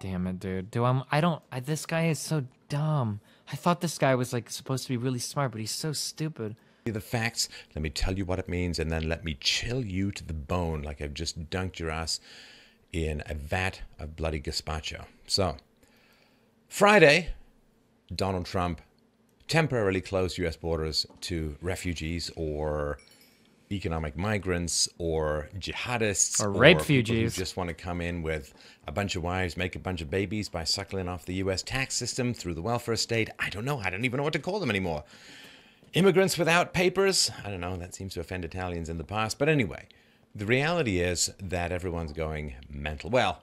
damn it, dude. This guy is so dumb. I thought this guy was like supposed to be really smart, but he's so stupid. The facts, let me tell you what it means, and then let me chill you to the bone like I've just dunked your ass in a vat of bloody gazpacho. So, Friday, Donald Trump temporarily closed U.S. borders to refugees or economic migrants or jihadists or rapefugees who just want to come in with a bunch of wives, make a bunch of babies by suckling off the U.S. tax system through the welfare state. I don't know. I don't even know what to call them anymore. Immigrants without papers? I don't know, that seems to offend Italians in the past. But anyway, the reality is that everyone's going mental. Well,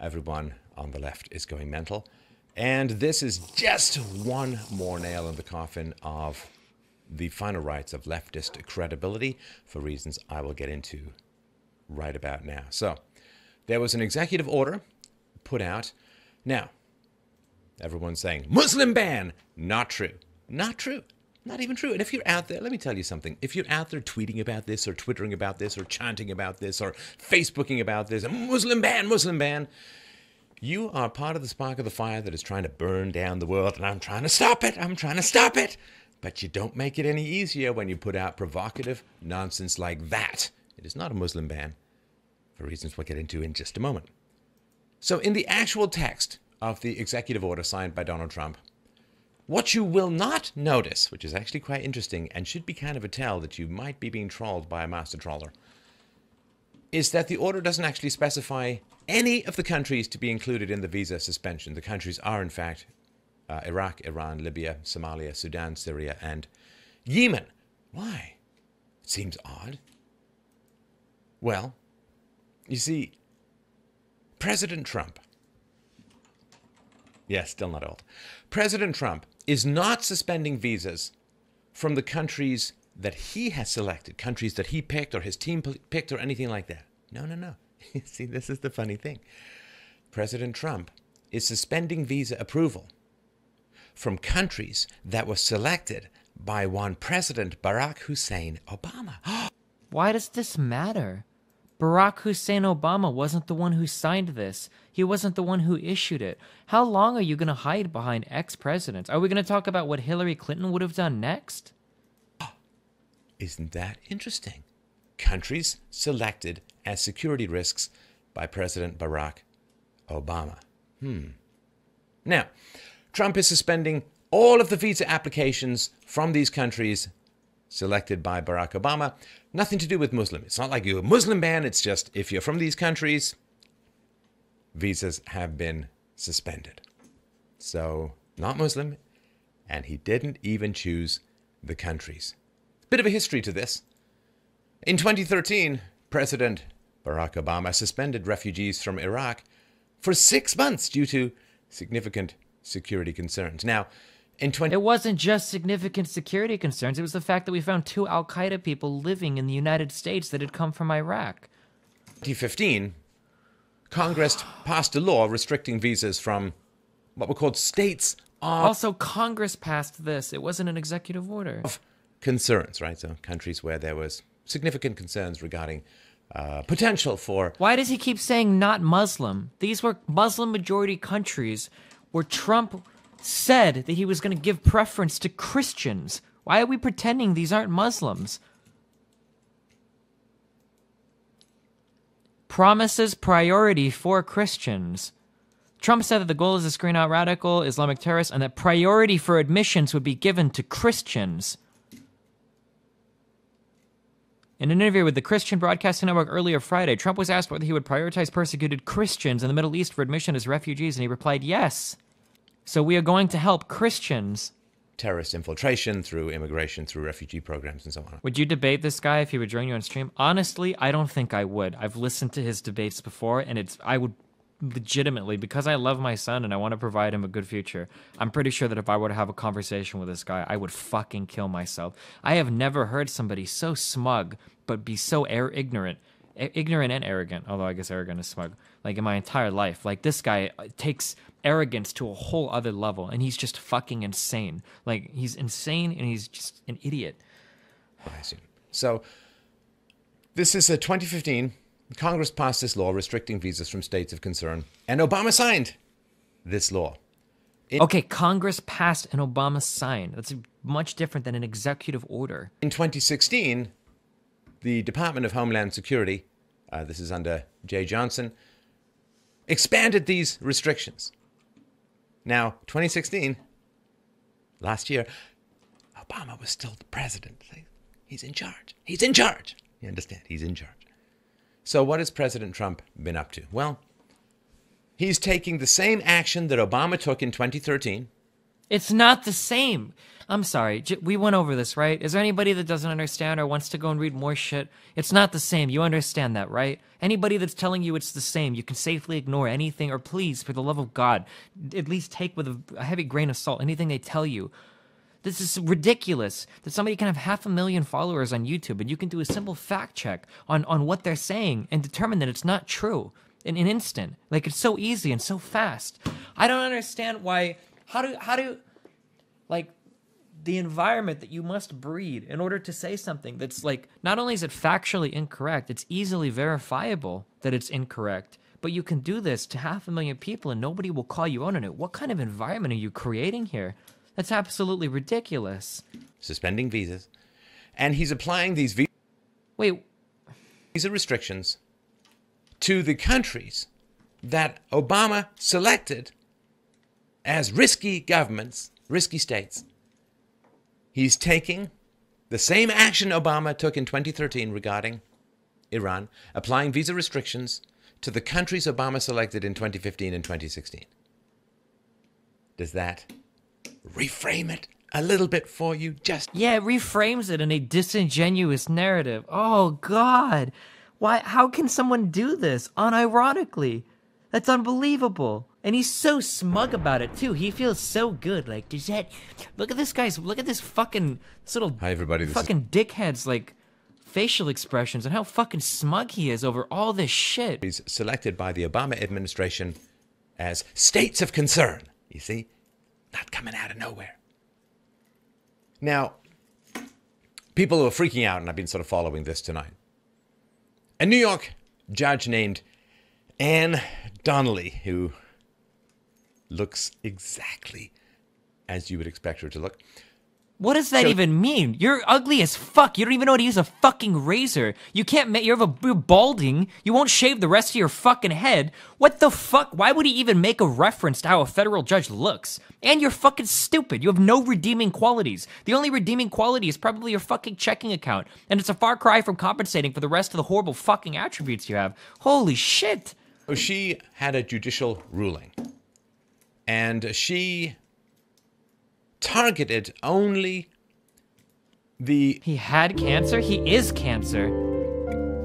everyone on the left is going mental. And this is just one more nail in the coffin of the final rights of leftist credibility for reasons I will get into right about now. So, there was an executive order put out. Now, everyone's saying, Muslim ban! Not true. Not true. Not even true. And if you're out there, let me tell you something. If you're out there tweeting about this or twittering about this or chanting about this or Facebooking about this, Muslim ban, you are part of the spark of the fire that is trying to burn down the world. And I'm trying to stop it. I'm trying to stop it. But you don't make it any easier when you put out provocative nonsense like that. It is not a Muslim ban for reasons we'll get into in just a moment. So in the actual text of the executive order signed by Donald Trump, what you will not notice, which is actually quite interesting and should be kind of a tell that you might be being trolled by a master troller, is that the order doesn't actually specify any of the countries to be included in the visa suspension. The countries are, in fact, Iraq, Iran, Libya, Somalia, Sudan, Syria, and Yemen. Why? It seems odd. Well, you see, President Trump, yes, still not old, President Trump is not suspending visas from the countries that he has selected, countries that he picked or his team picked or anything like that. No, no, no. See, this is the funny thing. President Trump is suspending visa approval from countries that were selected by one President Barack Hussein Obama. Why does this matter? Barack Hussein Obama wasn't the one who signed this. He wasn't the one who issued it. How long are you going to hide behind ex-presidents? Are we going to talk about what Hillary Clinton would have done next? Isn't that interesting? Countries selected as security risks by President Barack Obama. Now, Trump is suspending all of the visa applications from these countries selected by Barack Obama. Nothing to do with Muslim. It's not like you're a Muslim ban. It's just if you're from these countries, visas have been suspended. So not Muslim. And he didn't even choose the countries. Bit of a history to this. In 2013, President Barack Obama suspended refugees from Iraq for 6 months due to significant security concerns. Now, it wasn't just significant security concerns. It was the fact that we found 2 al-Qaeda people living in the United States that had come from Iraq. In 2015, Congress passed a law restricting visas from what were called states of... Also, Congress passed this. It wasn't an executive order. Of concerns, right? So countries where there was significant concerns regarding potential for... Why does he keep saying not Muslim? These were Muslim-majority countries where Trump... said that he was going to give preference to Christians. Why are we pretending these aren't Muslims? Promises priority for Christians. Trump said that the goal is to screen out radical Islamic terrorists and that priority for admissions would be given to Christians. In an interview with the Christian Broadcasting Network earlier Friday, Trump was asked whether he would prioritize persecuted Christians in the Middle East for admission as refugees, and he replied, yes. So we are going to help Christians. Terrorist infiltration through immigration, through refugee programs, and so on. Would you debate this guy if he would join you on stream? Honestly, I don't think I would. I've listened to his debates before, and I would legitimately, because I love my son and I want to provide him a good future, I'm pretty sure that if I were to have a conversation with this guy, I would fucking kill myself. I have never heard somebody so smug, but be so ignorant. Ignorant and arrogant, although I guess arrogant is smug, like in my entire life. Like, this guy takes arrogance to a whole other level, and he's just fucking insane. Like, he's insane, and he's just an idiot. So, this is 2015. Congress passed this law restricting visas from states of concern, and Obama signed this law. Okay, Congress passed an Obama sign. That's much different than an executive order. In 2016, the Department of Homeland Security, this is under Jay Johnson, expanded these restrictions. Now, 2016, last year, Obama was still the president. He's in charge. He's in charge. You understand? He's in charge. So what has President Trump been up to? Well, he's taking the same action that Obama took in 2013. It's not the same. I'm sorry. We went over this, right? Is there anybody that doesn't understand or wants to go and read more shit? It's not the same. You understand that, right? Anybody that's telling you it's the same, you can safely ignore anything, or please, for the love of God, at least take with a heavy grain of salt anything they tell you. This is ridiculous that somebody can have 500,000 followers on YouTube and you can do a simple fact check on what they're saying and determine that it's not true in an instant. Like, it's so easy and so fast. I don't understand why... How do the environment that you must breed in order to say something that's like, not only is it factually incorrect, it's easily verifiable that it's incorrect, but you can do this to 500,000 people and nobody will call you on it. What kind of environment are you creating here? That's absolutely ridiculous. Suspending visas. And he's applying these visa restrictions to the countries that Obama selected as risky governments, risky states. He's taking the same action Obama took in 2013 regarding Iran, applying visa restrictions to the countries Obama selected in 2015 and 2016. Does that reframe it a little bit for you? Just yeah, it reframes it in a disingenuous narrative. Oh God, why? How can someone do this unironically? That's unbelievable. And he's so smug about it too. He feels so good. Like, does that? Look at this guy's. Look at this fucking this little Hi, everybody, this fucking dickhead's like facial expressions and how fucking smug he is over all this shit. He's selected by the Obama administration as states of concern. You see, not coming out of nowhere. Now, people are freaking out, and I've been sort of following this tonight. A New York judge named Ann Donnelly, who looks exactly as you would expect her to look. What does that even mean? You're ugly as fuck. You don't even know how to use a fucking razor. You can't make, you're balding. You won't shave the rest of your fucking head. What the fuck? Why would he even make a reference to how a federal judge looks? And you're fucking stupid. You have no redeeming qualities. The only redeeming quality is probably your fucking checking account. And it's a far cry from compensating for the rest of the horrible fucking attributes you have. Holy shit. She had a judicial ruling. And she targeted only the... He had cancer? He is cancer.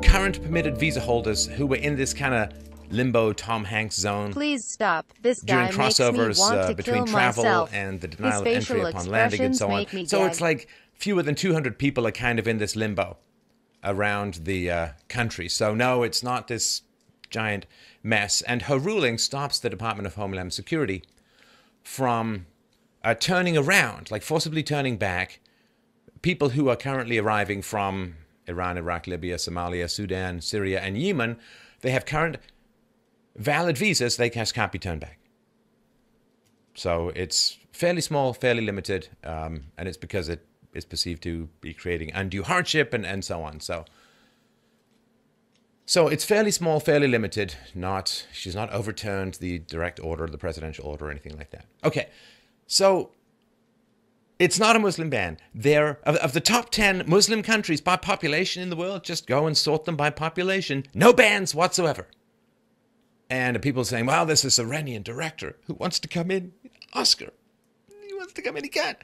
...current permitted visa holders who were in this kind of limbo Tom Hanks zone. Please stop. This guy during crossovers between travel and the denial of entry upon landing and so on. So it's like fewer than 200 people are kind of in this limbo around the country. So no, it's not this giant mess. And her ruling stops the Department of Homeland Security from turning around, like forcibly turning back people who are currently arriving from Iran, Iraq, Libya, Somalia, Sudan, Syria, and Yemen. They have current valid visas. They just can't be turned back. So it's fairly small, fairly limited, and it's because it is perceived to be creating undue hardship and so on. So it's fairly small, fairly limited. Not, she's not overturned the direct order, the presidential order, or anything like that. Okay, so it's not a Muslim ban. They're, of the top 10 Muslim countries by population in the world, just go and sort them by population. No bans whatsoever. And people saying, well, there's this Iranian director who wants to come in. Oscar, he wants to come in, he can't.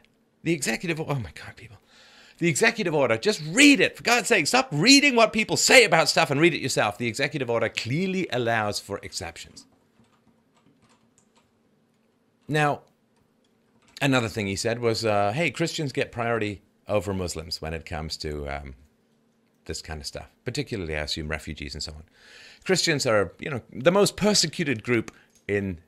The executive, oh my God, people. The executive order, just read it. For God's sake, stop reading what people say about stuff and read it yourself. The executive order clearly allows for exceptions. Now, another thing he said was, hey, Christians get priority over Muslims when it comes to this kind of stuff, particularly, I assume, refugees and so on. Christians are, you know, the most persecuted group in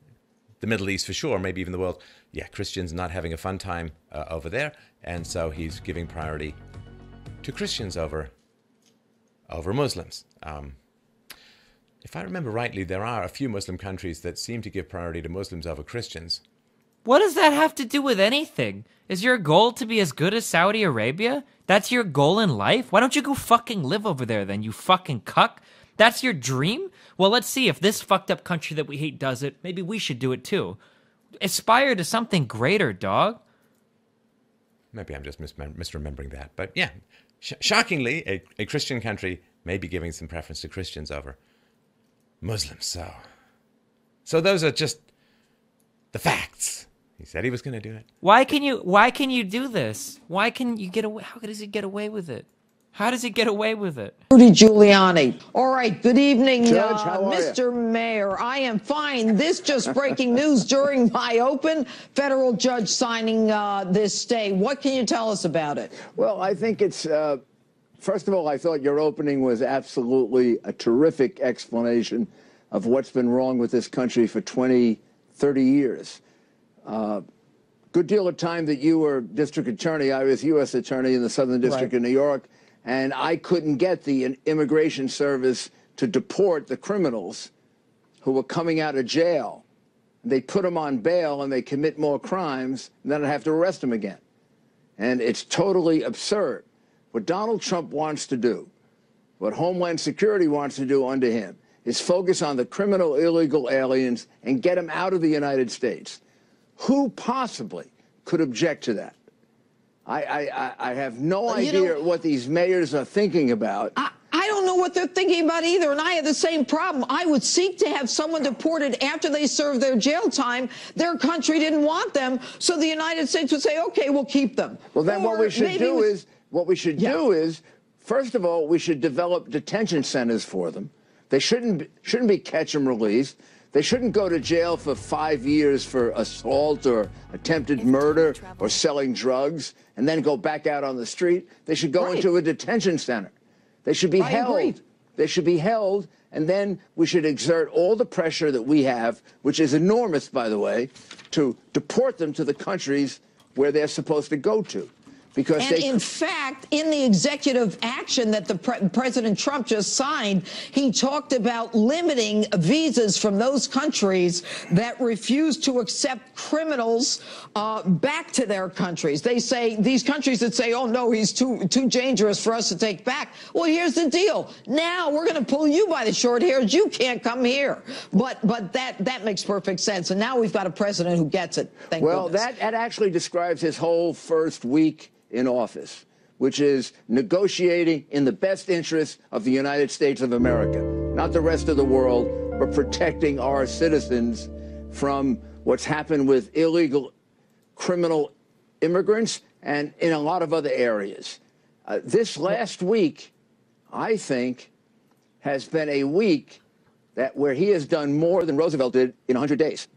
the Middle East for sure, maybe even the world. Yeah, Christians not having a fun time over there. And so he's giving priority to Christians over Muslims. If I remember rightly, there are a few Muslim countries that seem to give priority to Muslims over Christians. What does that have to do with anything? Is your goal to be as good as Saudi Arabia? That's your goal in life? Why don't you go fucking live over there then, you fucking cuck? That's your dream? Well, let's see if this fucked up country that we hate does it. Maybe we should do it too. Aspire to something greater, dog. Maybe I'm just misremembering that. But yeah, shockingly, a Christian country may be giving some preference to Christians over Muslims, so those are just the facts. He said he was going to do it. Why can you do this? Why can you get away? How does he get away with it? How does he get away with it? Rudy Giuliani. All right, good evening, Judge, Mr. Mayor. I am fine. This just breaking news during my open. Federal judge signing this stay. What can you tell us about it? Well, I think it's... First of all, I thought your opening was absolutely a terrific explanation of what's been wrong with this country for 20, 30 years. Good deal of time that you were district attorney. I was U.S. attorney in the Southern District of New York, and I couldn't get the Immigration Service to deport the criminals who were coming out of jail. They put them on bail, and they commit more crimes, and then I have to arrest them again. And it's totally absurd. What Donald Trump wants to do, what Homeland Security wants to do under him, is focus on the criminal illegal aliens and get them out of the United States. Who possibly could object to that? I have no idea what these mayors are thinking about. I don't know what they're thinking about either, and I have the same problem. I would seek to have someone deported after they serve their jail time. Their country didn't want them, so the United States would say, okay, we'll keep them. Well, then or what we should do is... What we should do is, first of all, we should develop detention centers for them. They shouldn't be catch and release. They shouldn't go to jail for 5 years for assault or attempted murder or selling drugs and then go back out on the street. They should go into a detention center. They should be held. They should be held, and then we should exert all the pressure that we have, which is enormous, by the way, to deport them to the countries where they're supposed to go to. Because in fact, in the executive action that the President Trump just signed, he talked about limiting visas from those countries that refuse to accept criminals back to their countries. They say, these countries that say, oh, no, he's too dangerous for us to take back. Well, here's the deal. Now we're going to pull you by the short hairs. You can't come here. But that makes perfect sense. And now we've got a president who gets it. Thank goodness. That actually describes his whole first week in office, which is negotiating in the best interest of the United States of America, not the rest of the world, but protecting our citizens from what's happened with illegal criminal immigrants and in a lot of other areas. This last week, I think, has been a week that where he has done more than Roosevelt did in 100 days.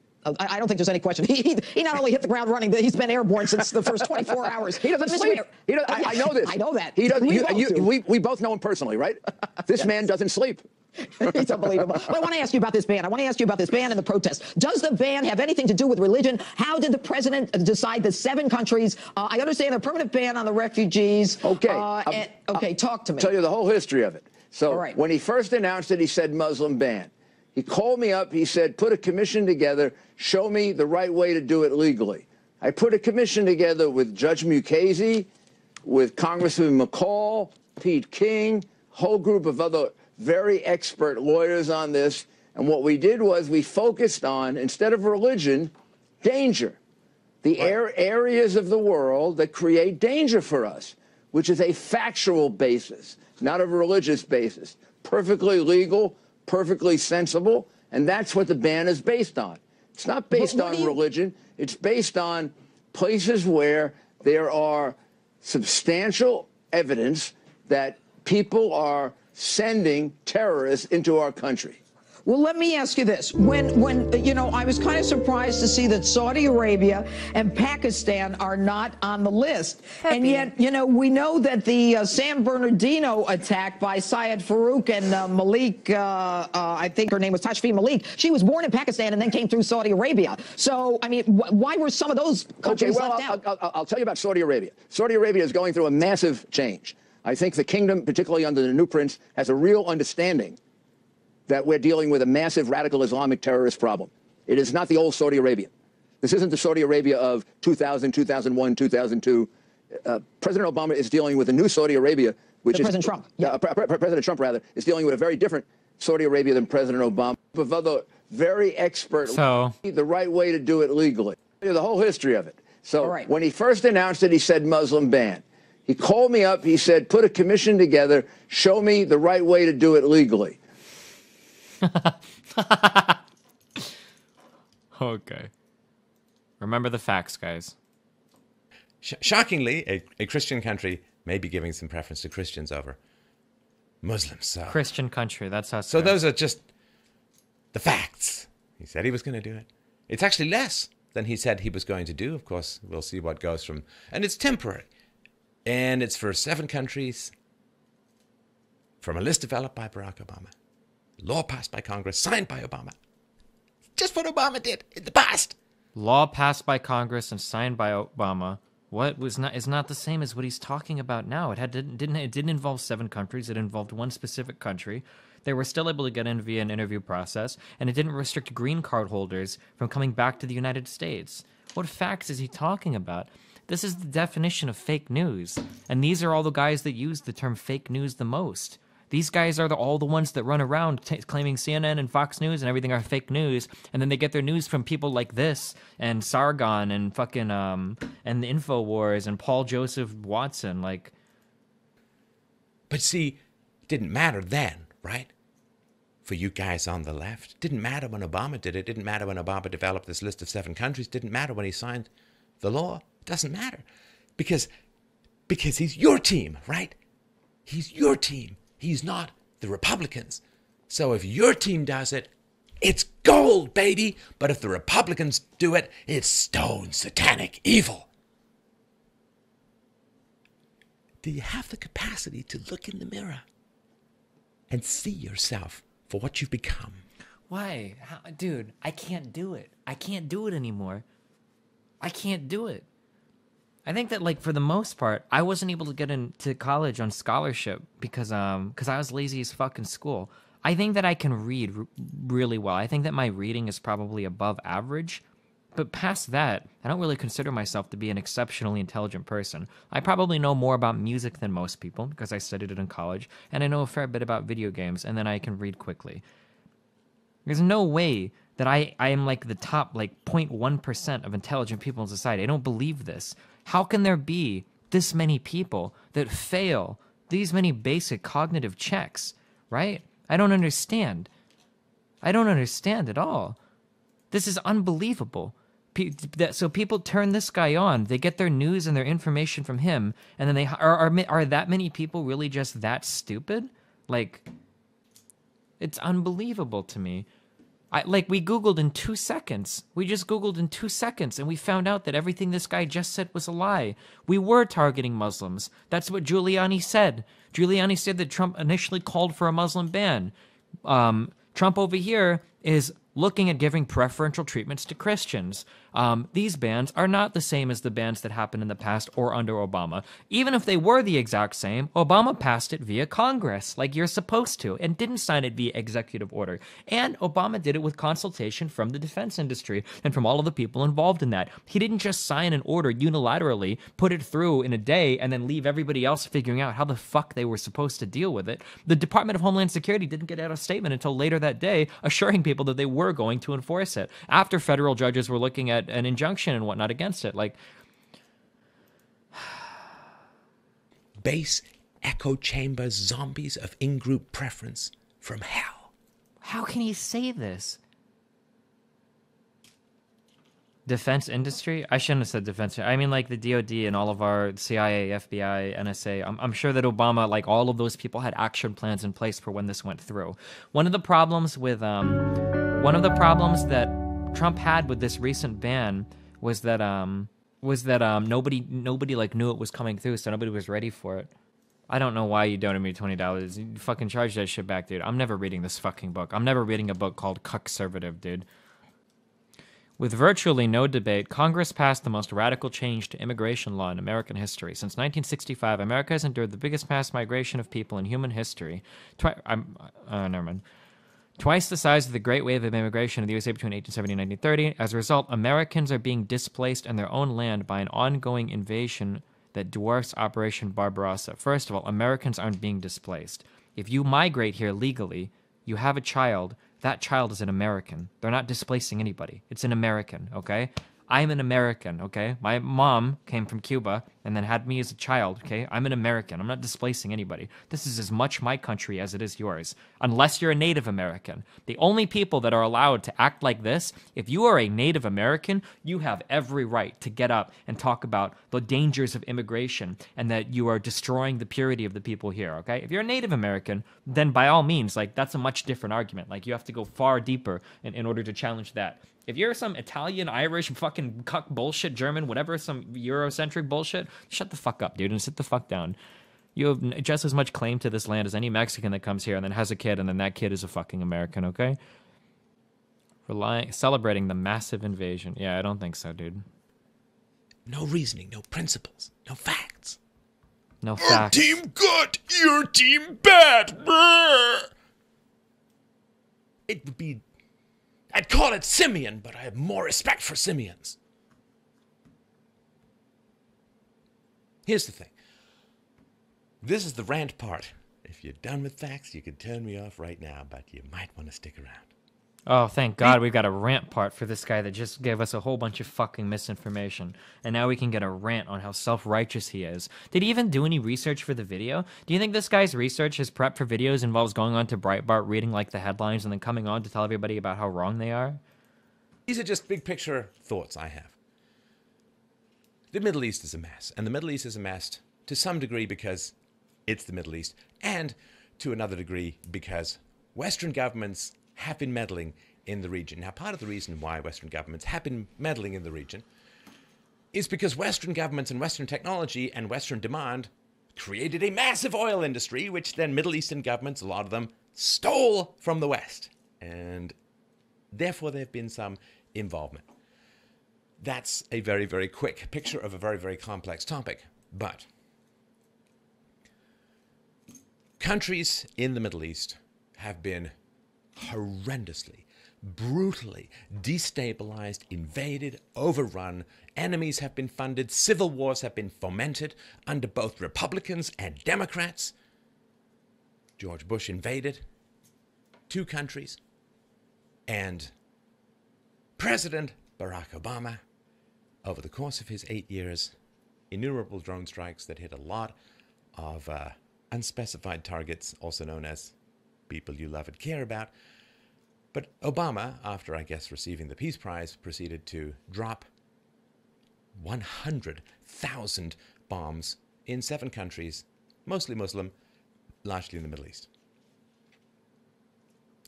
I don't think there's any question. He not only hit the ground running, but he's been airborne since the first 24 hours. He doesn't sleep. He doesn't, I know this. I know that. He doesn't. We both know him personally, right? This man doesn't sleep. It's unbelievable. Well, I want to ask you about this ban. I want to ask you about this ban and the protest. Does the ban have anything to do with religion? How did the president decide the 7 countries? I understand a permanent ban on the refugees. Okay. Talk to me. I'll tell you the whole history of it. So when he first announced it, he said Muslim ban. He called me up. He said, put a commission together. Show me the right way to do it legally. I put a commission together with Judge Mukasey, with Congressman McCall, Pete King, whole group of other very expert lawyers on this. And what we did was we focused on, instead of religion, danger. The areas of the world that create danger for us, which is a factual basis, not a religious basis. Perfectly legal, perfectly sensible, and that's what the ban is based on. It's not based on religion. It's based on places where there are substantial evidence that people are sending terrorists into our country. Well, let me ask you this. When I was kind of surprised to see that Saudi Arabia and Pakistan are not on the list. And yet, we know that the San Bernardino attack by Syed Farouk and Malik, I think her name was Tashfeen Malik, she was born in Pakistan and then came through Saudi Arabia. So, I mean, why were some of those countries left out? I'll tell you about Saudi Arabia. Saudi Arabia is going through a massive change. I think the kingdom, particularly under the new prince, has a real understanding that we're dealing with a massive radical Islamic terrorist problem. It is not the old Saudi Arabia. This isn't the Saudi Arabia of 2000, 2001, 2002. President Obama is dealing with a new Saudi Arabia, which is President Trump. Yeah. President Trump, rather, is dealing with a very different Saudi Arabia than President Obama. Of other very expert, the right way to do it legally. The whole history of it. So when he first announced it, he said Muslim ban. He called me up. He said, put a commission together. Show me the right way to do it legally. Okay. Remember the facts, guys. Shockingly, a Christian country may be giving some preference to Christians over Muslims. So. Christian country, that's how. So those are just the facts. He said he was going to do it. It's actually less than he said he was going to do. Of course, we'll see what goes from. And it's temporary. And it's for 7 countries from a list developed by Barack Obama. Law passed by Congress, signed by Obama. Just what Obama did in the past. Law passed by Congress and signed by Obama. What was not is not the same as what he's talking about now. It had didn't involve 7 countries. It involved one specific country. They were still able to get in via an interview process, and it didn't restrict green card holders from coming back to the United States. What facts is he talking about? This is the definition of fake news, and these are all the guys that use the term fake news the most. These guys are all the ones that run around claiming CNN and Fox News and everything are fake news, and then they get their news from people like this and Sargon and fucking and the Infowars and Paul Joseph Watson. Like, but see, it didn't matter then, right? For you guys on the left, it didn't matter when Obama did it. It didn't matter when Obama developed this list of 7 countries. It didn't matter when he signed the law. It doesn't matter because he's your team, right? He's your team. He's not the Republicans. So if your team does it, it's gold, baby. But if the Republicans do it, it's stone satanic evil. Do you have the capacity to look in the mirror and see yourself for what you've become? Why? How, dude, I can't do it. I can't do it anymore. I can't do it. I think that, like, for the most part, I wasn't able to get into college on scholarship because I was lazy as fuck in school. I think that I can read really well. I think that my reading is probably above average. But past that, I don't really consider myself to be an exceptionally intelligent person. I probably know more about music than most people because I studied it in college, and I know a fair bit about video games, and then I can read quickly. There's no way that I am, like, the top, like, 0.1% of intelligent people in society. I don't believe this. How can there be this many people that fail these many basic cognitive checks, right? I don't understand. I don't understand at all. This is unbelievable. So people turn this guy on. They get their news and their information from him, and then they are that many people really just that stupid? Like, it's unbelievable to me. Like, we Googled in 2 seconds. We just Googled in 2 seconds, and we found out that everything this guy just said was a lie. We were targeting Muslims. That's what Giuliani said. Giuliani said that Trump initially called for a Muslim ban. Trump over here is looking at giving preferential treatments to Christians. These bans are not the same as the bans that happened in the past or under Obama. Even if they were the exact same, Obama passed it via Congress, like you're supposed to, and didn't sign it via executive order. And Obama did it with consultation from the defense industry and from all of the people involved in that. He didn't just sign an order unilaterally, put it through in a day, and then leave everybody else figuring out how the fuck they were supposed to deal with it. The Department of Homeland Security didn't get out a statement until later that day, assuring people that they were going to enforce it, after federal judges were looking at an injunction and whatnot against it. Like, base echo chamber zombies of in-group preference from hell. How can he say this? Defense industry? I shouldn't have said defense. I mean, like, the DOD and all of our CIA, FBI, NSA. I'm sure that Obama, like, all of those people had action plans in place for when this went through. One of the problems with that Trump had with this recent ban was that nobody like knew it was coming through, so nobody was ready for it. I don't know why you donated me $20. You fucking charge that shit back, dude. I'm never reading this fucking book. I'm never reading a book called Cuckservative, dude. With virtually no debate, Congress passed the most radical change to immigration law in American history. Since 1965, America has endured the biggest mass migration of people in human history. twice the size of the great wave of immigration in the USA between 1870 and 1930. As a result, Americans are being displaced in their own land by an ongoing invasion that dwarfs Operation Barbarossa. First of all, Americans aren't being displaced. If you migrate here legally, you have a child, that child is an American. They're not displacing anybody. It's an American, okay? I'm an American, okay? My mom came from Cuba and then had me as a child, okay? I'm an American. I'm not displacing anybody. This is as much my country as it is yours, unless you're a Native American. The only people that are allowed to act like this, if you are a Native American, you have every right to get up and talk about the dangers of immigration and that you are destroying the purity of the people here, okay? If you're a Native American, then by all means, like, that's a much different argument. Like, you have to go far deeper in order to challenge that. If you're some Italian, Irish, fucking cuck bullshit, German, whatever, some Eurocentric bullshit, shut the fuck up, dude, and sit the fuck down. You have just as much claim to this land as any Mexican that comes here and then has a kid, and then that kid is a fucking American, okay? Celebrating the massive invasion. Yeah, I don't think so, dude. No reasoning, no principles, no facts. No facts. Your team good, your team bad. It would be... I'd call it Simeon, but I have more respect for Simeons. Here's the thing. This is the rant part. If you're done with facts, you can turn me off right now, but you might want to stick around. Oh, thank God we've got a rant part for this guy that just gave us a whole bunch of fucking misinformation. And now we can get a rant on how self-righteous he is. Did he even do any research for the video? Do you think this guy's research, his prep for videos, involves going on to Breitbart, reading like the headlines, and then coming on to tell everybody about how wrong they are? These are just big picture thoughts I have. The Middle East is a mess. And the Middle East is a mess to some degree because it's the Middle East. And to another degree because Western governments have been meddling in the region. Now, part of the reason why Western governments have been meddling in the region is because Western governments and Western technology and Western demand created a massive oil industry, which then Middle Eastern governments, a lot of them, stole from the West. And therefore, there have been some involvement. That's a very, very quick picture of a very, very complex topic. But countries in the Middle East have been horrendously, brutally destabilized, invaded, overrun. Enemies have been funded. Civil wars have been fomented under both Republicans and Democrats. George Bush invaded two countries. And President Barack Obama, over the course of his 8 years, innumerable drone strikes that hit a lot of unspecified targets, also known as people you love and care about. But Obama, after, I guess, receiving the Peace Prize, proceeded to drop 100,000 bombs in 7 countries, mostly Muslim, largely in the Middle East.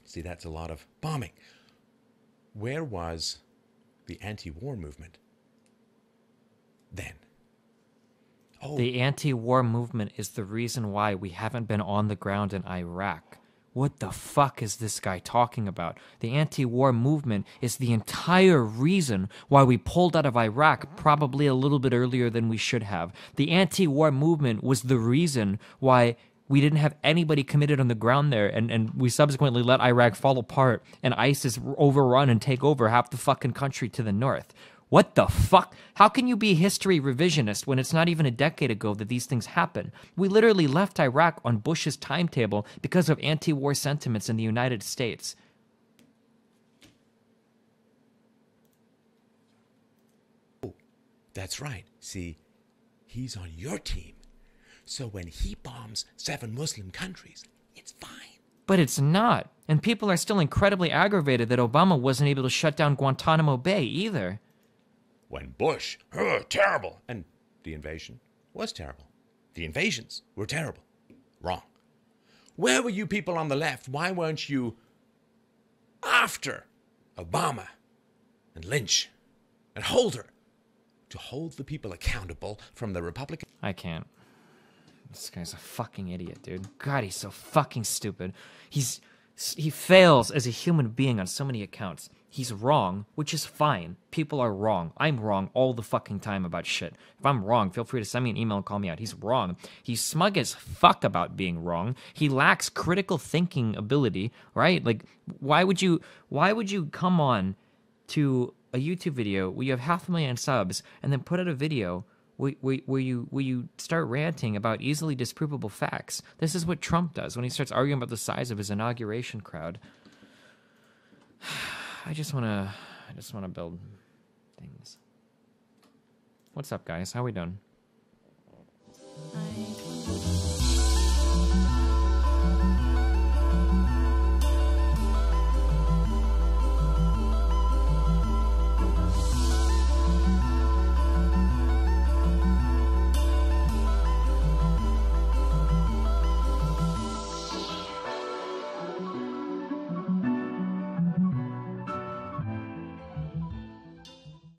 See, that's a lot of bombing. Where was the anti-war movement then? Oh. The anti-war movement is the reason why we haven't been on the ground in Iraq. What the fuck is this guy talking about? The anti-war movement is the entire reason why we pulled out of Iraq probably a little bit earlier than we should have. The anti-war movement was the reason why we didn't have anybody committed on the ground there, and we subsequently let Iraq fall apart and ISIS overrun and take over half the fucking country to the north. What the fuck? How can you be history revisionist when it's not even a decade ago that these things happen? We literally left Iraq on Bush's timetable because of anti-war sentiments in the United States. Oh, that's right. See, he's on your team. So when he bombs 7 Muslim countries, it's fine. But it's not. And people are still incredibly aggravated that Obama wasn't able to shut down Guantanamo Bay either. When Bush, terrible, and the invasion was terrible. The invasions were terrible. Wrong. Where were you people on the left? Why weren't you after Obama and Lynch and Holder to hold the people accountable from the Republican? I can't. This guy's a fucking idiot, dude. God, he's so fucking stupid. He fails as a human being on so many accounts. He's wrong, which is fine. People are wrong. I'm wrong all the fucking time about shit. If I'm wrong, feel free to send me an email and call me out. He's wrong. He's smug as fuck about being wrong. He lacks critical thinking ability, right? Like, why would you come on to a YouTube video where you have 500,000 subs and then put out a video where you start ranting about easily disprovable facts? This is what Trump does when he starts arguing about the size of his inauguration crowd. I just wanna build things. What's up, guys? How we doing?